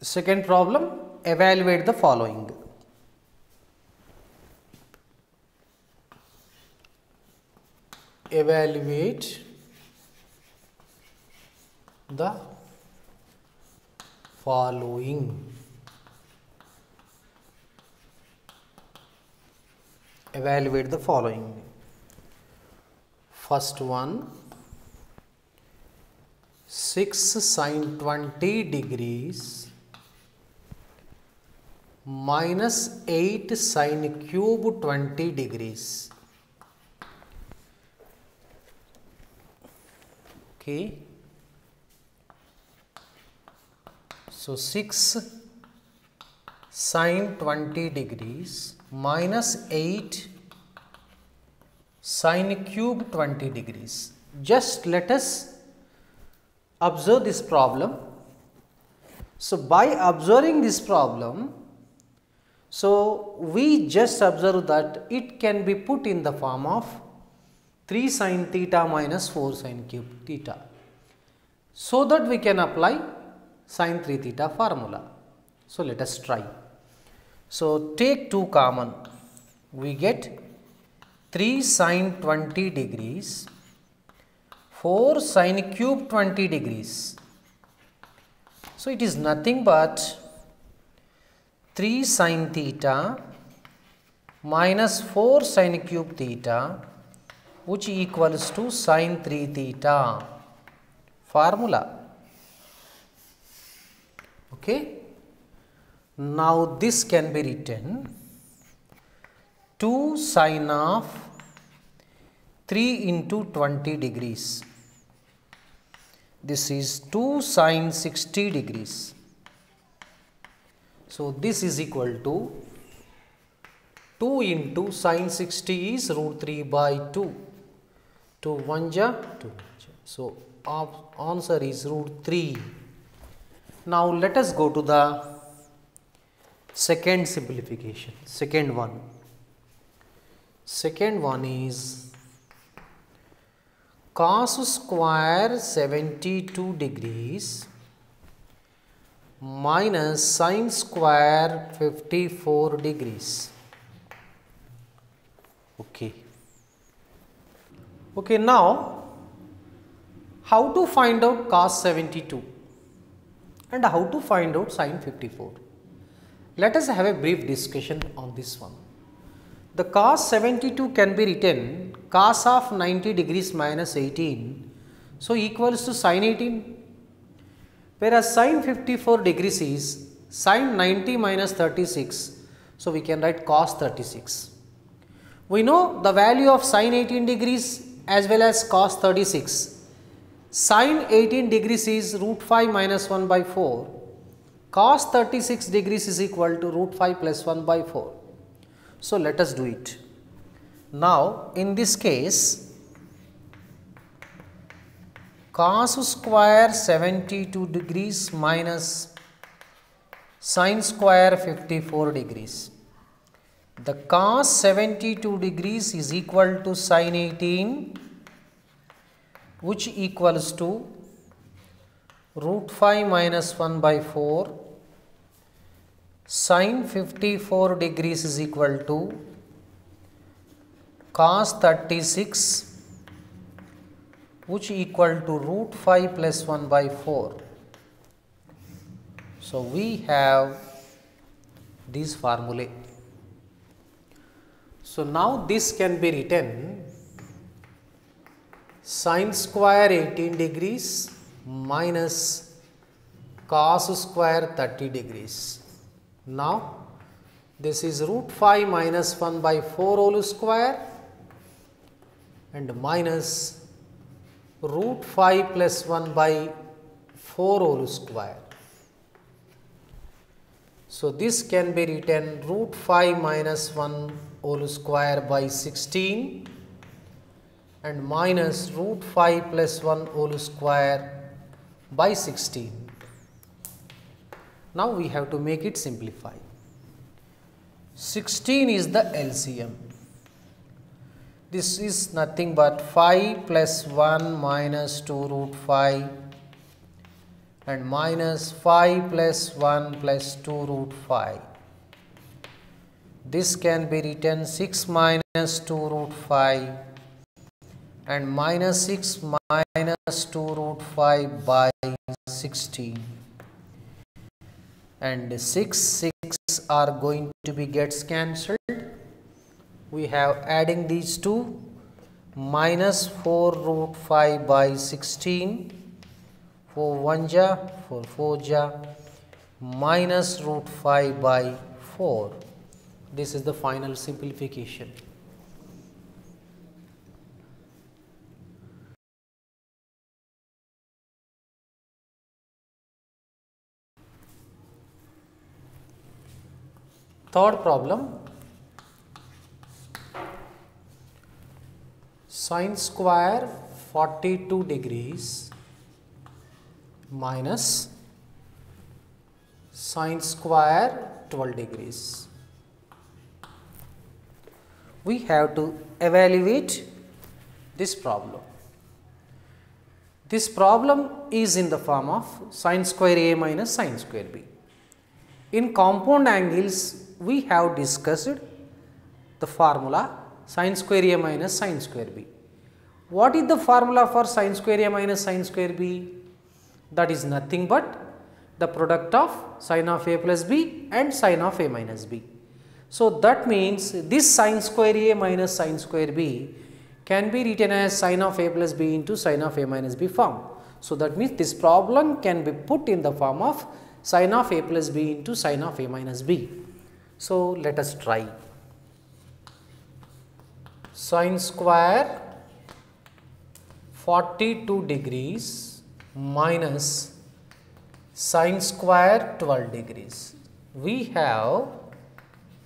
Second problem, evaluate the following. Evaluate the following. Evaluate the following. First one, 6 sin 20 degrees minus 8 sin cube 20 degrees. Okay. So 6 sin 20 degrees minus 8 sin cube 20 degrees. Just let us observe this problem. So by observing this problem, so we just observe that it can be put in the form of 3 sin theta minus 4 sin cube theta, so that we can apply sin 3 theta formula. So let us try. So take 2 common, we get 3 sin 20 degrees 4 sin cube 20 degrees. So it is nothing but 3 sin theta minus 4 sin cube theta, which equals to sin 3 theta formula. Okay. Now this can be written 2 sin of 3 into 20 degrees. This is 2 sin 60 degrees. So this is equal to 2 into sin 60 is root 3 by 2. 2 1 ja 2. So answer is root 3. Now let us go to the second simplification. Second one. Second one is cos square 72 degrees minus sin square 54 degrees. Okay. Okay, now how to find out cos 72 and how to find out sin 54? Let us have a brief discussion on this one. The cos 72 can be written cos of 90 degrees minus 18, so equals to sin 18, whereas sin 54 degrees is sin 90 minus 36, so we can write cos 36. We know the value of sin 18 degrees as well as cos 36. Sin 18 degrees is root 5 minus 1 by 4, cos 36 degrees is equal to root 5 plus 1 by 4. So let us do it. Now in this case, cos square 72 degrees minus sin square 54 degrees. The cos 72 degrees is equal to sin 18, which equals to root 5 minus 1 by 4. Sin 54 degrees is equal to cos 36, which equal to root 5 plus 1 by 4. So we have these formulae. So now this can be written sin square 18 degrees minus cos square 30 degrees. Now this is root 5 minus 1 by 4 whole square and minus root 5 plus 1 by 4 whole square. So this can be written root 5 minus 1 whole square by 16 and minus root 5 plus 1 whole square by 16. Now we have to make it simplify. 16 is the LCM. This is nothing but 5 plus 1 minus 2 root 5 and minus 5 plus 1 plus 2 root 5. This can be written 6 minus 2 root 5 and minus 6 minus 2 root 5 by 16. And 6 are going to be gets cancelled. We have adding these two, minus 4 root 5 by 16, 4 1 ja, 4 4 ja, minus root 5 by 4. This is the final simplification. Third problem. Sin square 42 degrees minus sin square 12 degrees. We have to evaluate this problem. This problem is in the form of sin square A minus sin square B. In compound angles, we have discussed the formula sin square A minus sin square B. What is the formula for sin square A minus sin square B? That is nothing but the product of sin of A plus B and sin of A minus B. So that means this sin square A minus sin square B can be written as sin of A plus B into sin of A minus B form. So that means this problem can be put in the form of sin of A plus B into sin of A minus B. So let us try. Sin square 42 degrees minus sin square 12 degrees. We have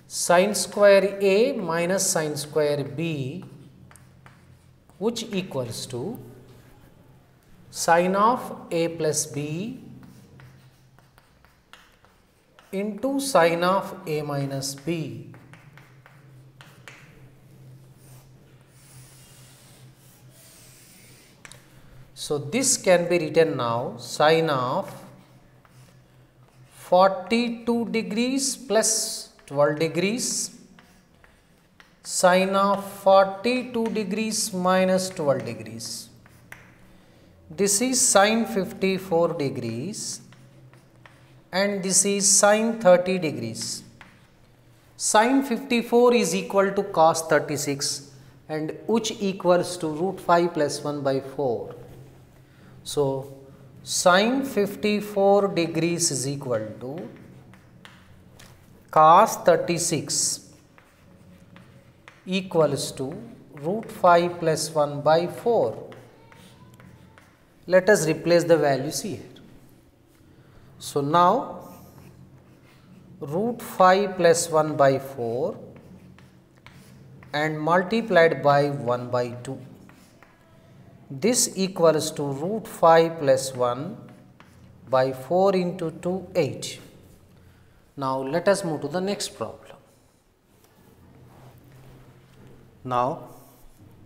sin square A minus sin square B, which equals to sin of A plus B into sin of A minus B. So this can be written now sin of 42 degrees plus 12 degrees sin of 42 degrees minus 12 degrees. This is sin 54 degrees and this is sin 30 degrees. Sin 54 is equal to cos 36 and which equals to root 5 plus 1 by 4. So sin 54 degrees is equal to cos 36 equals to root 5 plus 1 by 4. Let us replace the values here. So now root 5 plus 1 by 4 and multiplied by 1 by 2. This equals to root 5 plus 1 by 4 into 2, 8. Now, let us move to the next problem. Now,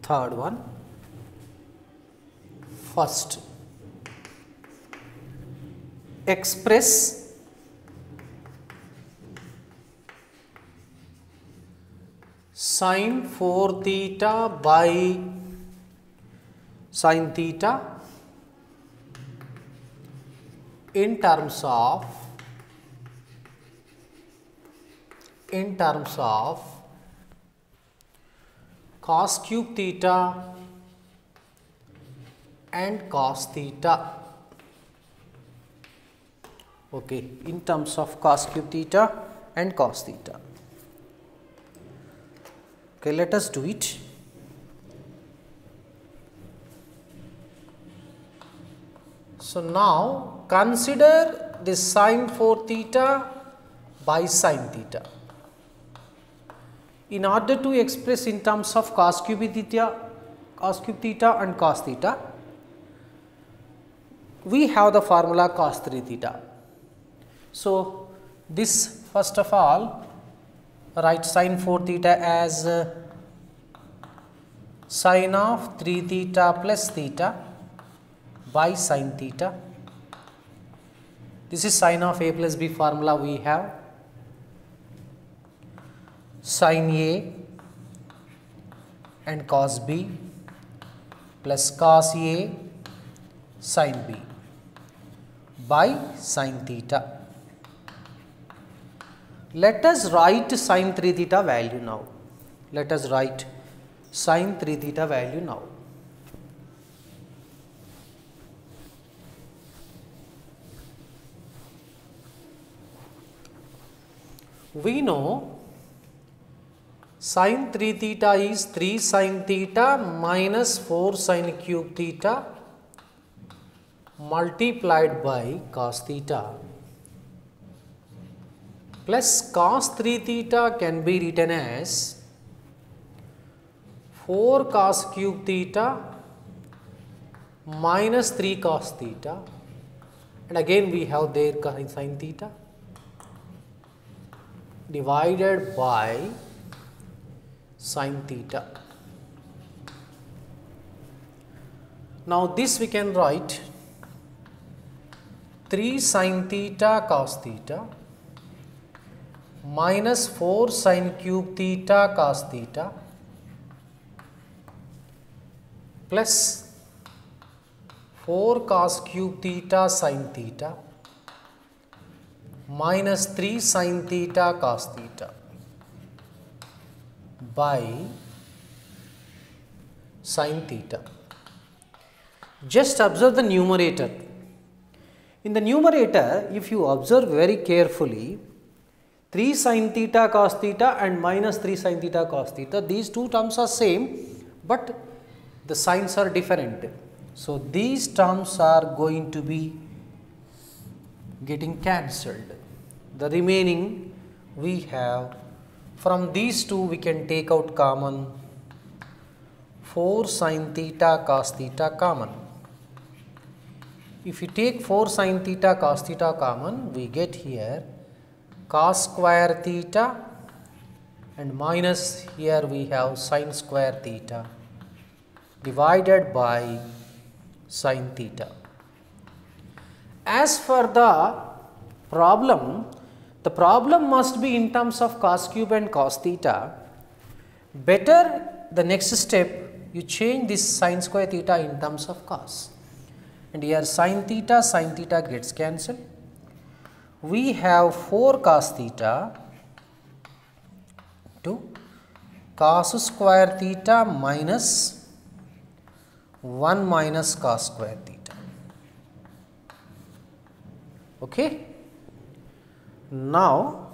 third one. First, express sin 4 theta by sin theta in terms of cos cube theta and cos theta. Okay, in terms of cos cube theta and cos theta. Okay, let us do it. So now consider this sin 4 theta by sin theta. In order to express in terms of cos cube theta and cos theta, we have the formula cos 3 theta. So this, first of all, write sin 4 theta as sin of 3 theta plus theta by sin theta This is sin of a plus b formula. We have sin a and cos b plus cos a sin b by sin theta. Let us write sin 3 theta value now. Let us write sin 3 theta value now. We know sin 3 theta is 3 sin theta minus 4 sin cube theta multiplied by cos theta. Plus cos 3 theta can be written as 4 cos cube theta minus 3 cos theta, and again we have their sin theta divided by sin theta. Now this we can write 3 sin theta cos theta minus 4 sin cube theta cos theta plus 4 cos cube theta sin theta minus 3 sin theta cos theta by sin theta. Just observe the numerator. In the numerator, if you observe very carefully, 3 sin theta cos theta and minus 3 sin theta cos theta, these two terms are same, but the signs are different. So, these terms are going to be getting cancelled. The remaining we have, from these two we can take out common, 4 sin theta cos theta common. If you take 4 sin theta cos theta common, we get here cos square theta, and minus here we have sin square theta divided by sin theta. As for the problem must be in terms of cos cube and cos theta. Better the next step, you change this sin square theta in terms of cos, and here sin theta gets cancelled. We have 4 cos theta to cos square theta minus 1 minus cos square theta. Okay. Now,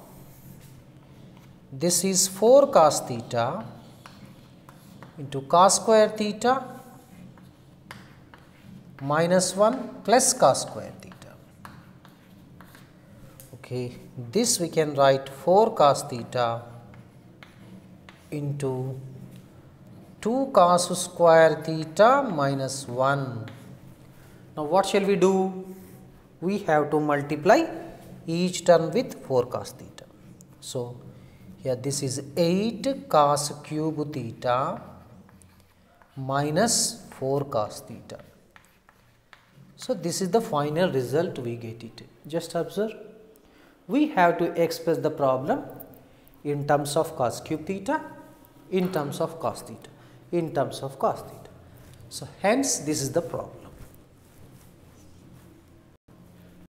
this is 4 cos theta into cos square theta minus 1 plus cos square theta. Okay, this we can write 4 cos theta into 2 cos square theta minus 1. Now, what shall we do? We have to multiply each term with 4 cos theta. So, here this is 8 cos cube theta minus 4 cos theta. So, this is the final result we get it. Just observe. We have to express the problem in terms of cos cube theta, in terms of cos theta, in terms of cos theta. So, hence this is the problem.